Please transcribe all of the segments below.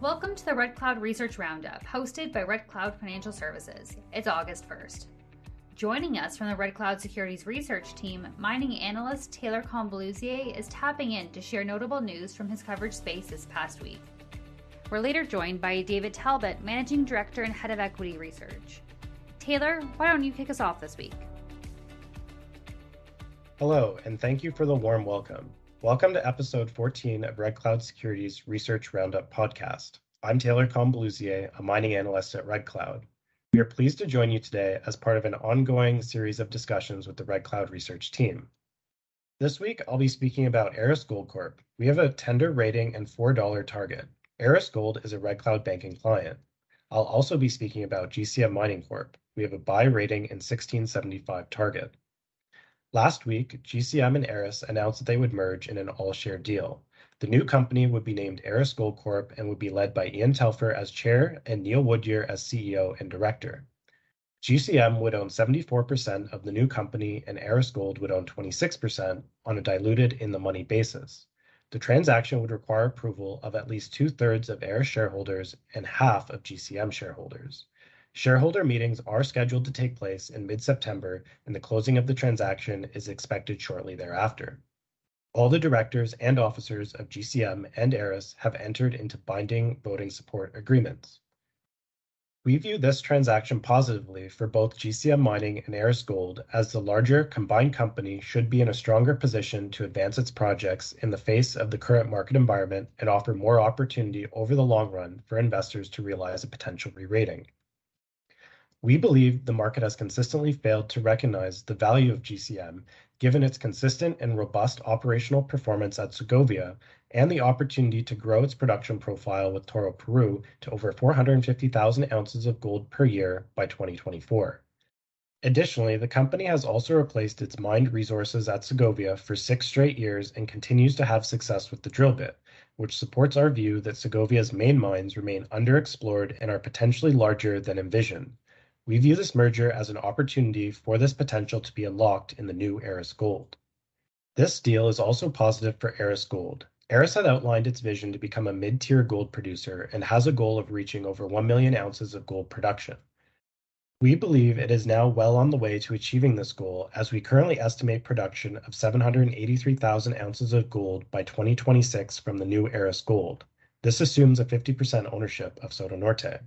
Welcome to the Red Cloud Research Roundup, hosted by Red Cloud Financial Services. It's August 1st. Joining us from the Red Cloud Securities research team, mining analyst Taylor Combaluzier is tapping in to share notable news from his coverage space this past week. We're later joined by David Talbot, Managing Director and Head of Equity Research. Taylor, why don't you kick us off this week? Hello, and thank you for the warm welcome. Welcome to episode 14 of Red Cloud Securities Research Roundup podcast. I'm Taylor Combaluzier, a mining analyst at Red Cloud. We are pleased to join you today as part of an ongoing series of discussions with the Red Cloud research team. This week, I'll be speaking about Aris Gold Corp. We have a tender rating and $4 target. Aris Gold is a Red Cloud banking client. I'll also be speaking about GCM Mining Corp. We have a buy rating and 1675 target. Last week, GCM and Aris announced that they would merge in an all-share deal. The new company would be named Aris Gold Corp and would be led by Ian Telfer as chair and Neil Woodyer as CEO and director. GCM would own 74% of the new company and Aris Gold would own 26% on a diluted in-the-money basis. The transaction would require approval of at least 2/3 of Aris shareholders and half of GCM shareholders. Shareholder meetings are scheduled to take place in mid-September, and the closing of the transaction is expected shortly thereafter. All the directors and officers of GCM and Aris have entered into binding voting support agreements. We view this transaction positively for both GCM Mining and Aris Gold, as the larger combined company should be in a stronger position to advance its projects in the face of the current market environment and offer more opportunity over the long run for investors to realize a potential re-rating. We believe the market has consistently failed to recognize the value of GCM, given its consistent and robust operational performance at Segovia and the opportunity to grow its production profile with Toro Peru to over 450,000 ounces of gold per year by 2024. Additionally, the company has also replaced its mined resources at Segovia for 6 straight years and continues to have success with the drill bit, which supports our view that Segovia's main mines remain underexplored and are potentially larger than envisioned. We view this merger as an opportunity for this potential to be unlocked in the new Aris Gold. This deal is also positive for Aris Gold. Aris had outlined its vision to become a mid-tier gold producer and has a goal of reaching over 1 million ounces of gold production. We believe it is now well on the way to achieving this goal, as we currently estimate production of 783,000 ounces of gold by 2026 from the new Aris Gold. This assumes a 50% ownership of Sotonorte.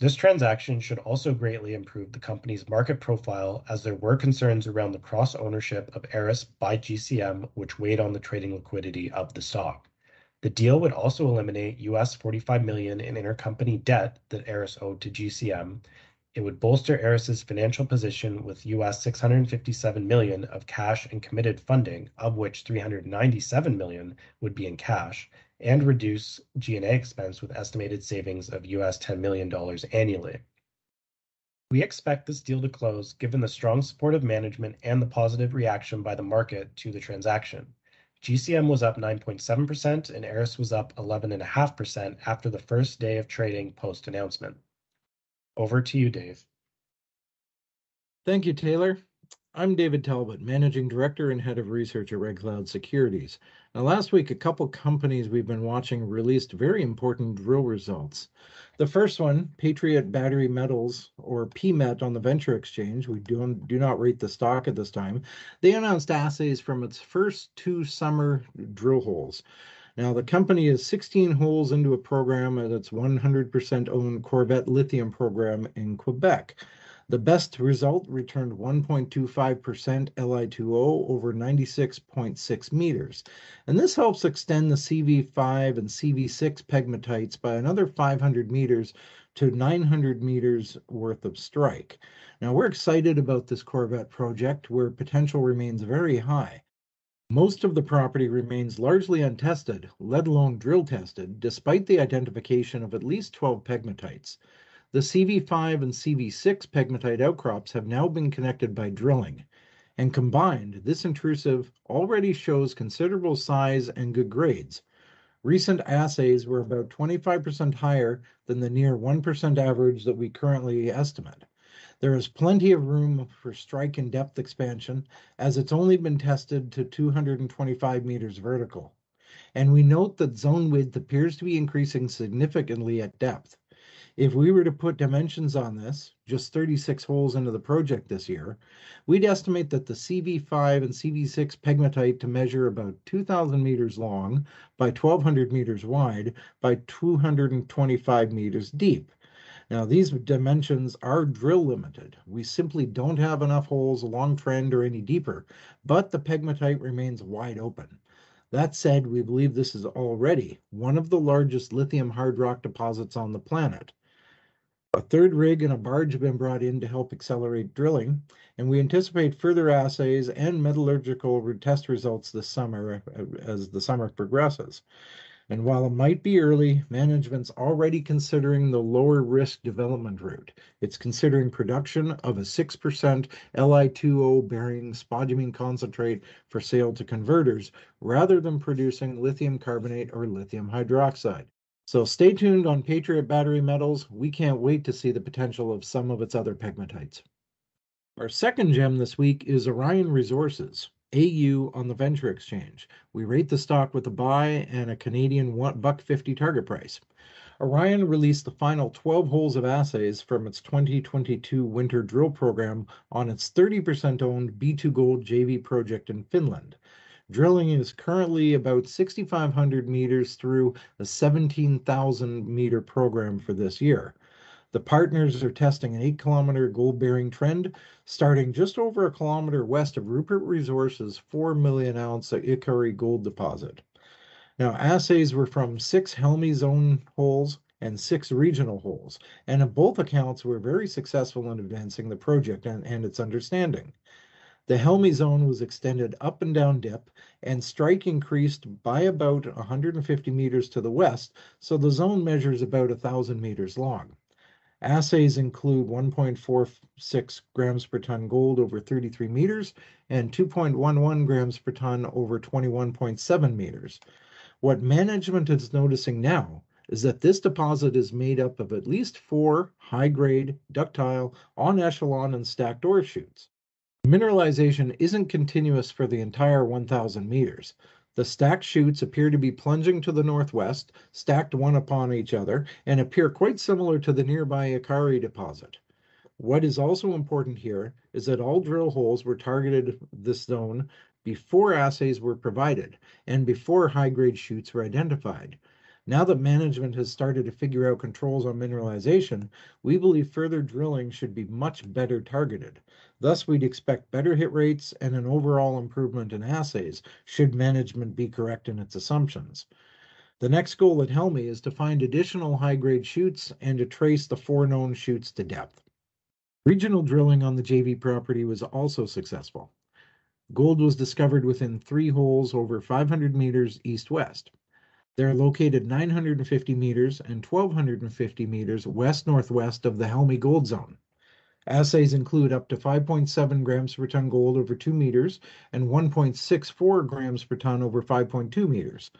This transaction should also greatly improve the company's market profile, as there were concerns around the cross-ownership of Aris by GCM, which weighed on the trading liquidity of the stock. The deal would also eliminate $45 million in intercompany debt that Aris owed to GCM. It would bolster Aris's financial position with $657 million of cash and committed funding, of which $397 million would be in cash, and reduce G&A expense with estimated savings of $10 million annually. We expect this deal to close, given the strong support of management and the positive reaction by the market to the transaction. GCM was up 9.7% and Aris was up 11.5% after the first day of trading post-announcement. Over to you, Dave. Thank you, Taylor. I'm David Talbot, Managing Director and Head of Research at Red Cloud Securities. Now, last week, a couple companies we've been watching released very important drill results. The first one, Patriot Battery Metals, or PMET, on the Venture Exchange. We do not rate the stock at this time. They announced assays from its first 2 summer drill holes. Now, the company is 16 holes into a program at its 100% owned Corvette Lithium program in Quebec. The best result returned 1.25% Li2O over 96.6 meters. And this helps extend the CV5 and CV6 pegmatites by another 500 meters to 900 meters worth of strike. Now, we're excited about this Corvette project, where potential remains very high. Most of the property remains largely untested, let alone drill tested, despite the identification of at least 12 pegmatites. The CV5 and CV6 pegmatite outcrops have now been connected by drilling, and combined, this intrusive already shows considerable size and good grades. Recent assays were about 25% higher than the near 1% average that we currently estimate. There is plenty of room for strike and depth expansion, as it's only been tested to 225 meters vertical. and we note that zone width appears to be increasing significantly at depth. If we were to put dimensions on this, just 36 holes into the project this year, we'd estimate that the CV5 and CV6 pegmatite to measure about 2,000 meters long by 1,200 meters wide by 225 meters deep. Now, these dimensions are drill limited. We simply don't have enough holes along trend or any deeper, but the pegmatite remains wide open. That said, we believe this is already one of the largest lithium hard rock deposits on the planet. A third rig and a barge have been brought in to help accelerate drilling, and we anticipate further assays and metallurgical test results this summer as the summer progresses. And while it might be early, management's already considering the lower risk development route. It's considering production of a 6% Li2O bearing spodumene concentrate for sale to converters, rather than producing lithium carbonate or lithium hydroxide. So stay tuned on Patriot Battery Metals. We can't wait to see the potential of some of its other pegmatites. Our second gem this week is Orion Resources, AU, on the Venture Exchange. We rate the stock with a buy and a Canadian $1.50 target price. Orion released the final 12 holes of assays from its 2022 winter drill program on its 30% owned B2 Gold JV project in Finland. Drilling is currently about 6,500 meters through a 17,000 meter program for this year. The partners are testing an 8-kilometer gold-bearing trend, starting just over a kilometer west of Rupert Resources' 4 million ounce Ikari gold deposit. Now, assays were from 6 Helmi zone holes and 6 regional holes, and in both accounts were very successful in advancing the project and its understanding. The Helmi zone was extended up and down dip, and strike increased by about 150 meters to the west, so the zone measures about 1,000 meters long. Assays include 1.46 grams per ton gold over 33 meters and 2.11 grams per ton over 21.7 meters. What management is noticing now is that this deposit is made up of at least 4 high-grade, ductile, on-echelon, and stacked ore shoots. Mineralization isn't continuous for the entire 1,000 meters. The stacked shoots appear to be plunging to the northwest, stacked one upon each other, and appear quite similar to the nearby Ikari deposit. What is also important here is that all drill holes were targeted this zone before assays were provided and before high-grade shoots were identified. Now that management has started to figure out controls on mineralization, we believe further drilling should be much better targeted. Thus, we'd expect better hit rates and an overall improvement in assays, should management be correct in its assumptions. The next goal at Helmi is to find additional high-grade shoots and to trace the 4 known shoots to depth. Regional drilling on the JV property was also successful. Gold was discovered within 3 holes over 500 meters east-west. They're located 950 meters and 1,250 meters west-northwest of the Helmi Gold Zone. Assays include up to 5.7 grams per ton gold over 2 meters and 1.64 grams per ton over 5.2 meters.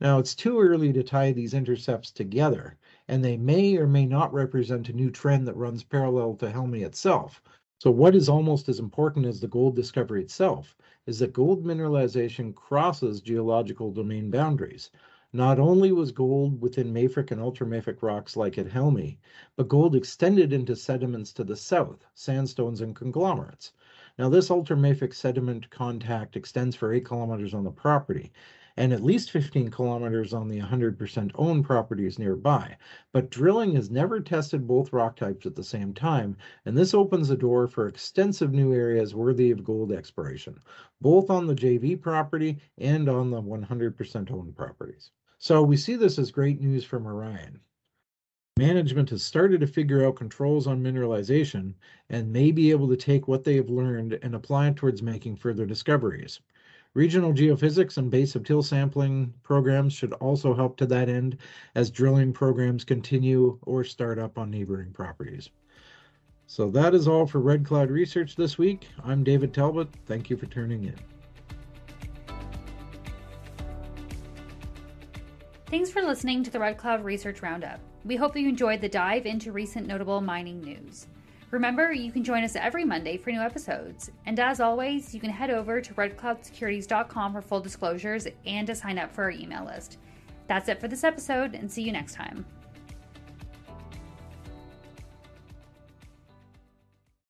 Now, it's too early to tie these intercepts together, and they may or may not represent a new trend that runs parallel to Helmi itself. So what is almost as important as the gold discovery itself is that gold mineralization crosses geological domain boundaries. Not only was gold within mafic and ultramafic rocks like at Helmi, but gold extended into sediments to the south, sandstones and conglomerates. Now, this ultramafic sediment contact extends for 8 kilometers on the property, and at least 15 kilometers on the 100% owned properties nearby. But drilling has never tested both rock types at the same time, and this opens the door for extensive new areas worthy of gold exploration, both on the JV property and on the 100% owned properties. So we see this as great news from Orion. Management has started to figure out controls on mineralization and may be able to take what they have learned and apply it towards making further discoveries. Regional geophysics and base of till sampling programs should also help to that end as drilling programs continue or start up on neighboring properties. So that is all for Red Cloud Research this week. I'm David Talbot. Thank you for tuning in. Thanks for listening to the Red Cloud Research Roundup. We hope that you enjoyed the dive into recent notable mining news. Remember, you can join us every Monday for new episodes. And as always, you can head over to redcloudsecurities.com for full disclosures and to sign up for our email list. That's it for this episode, and see you next time.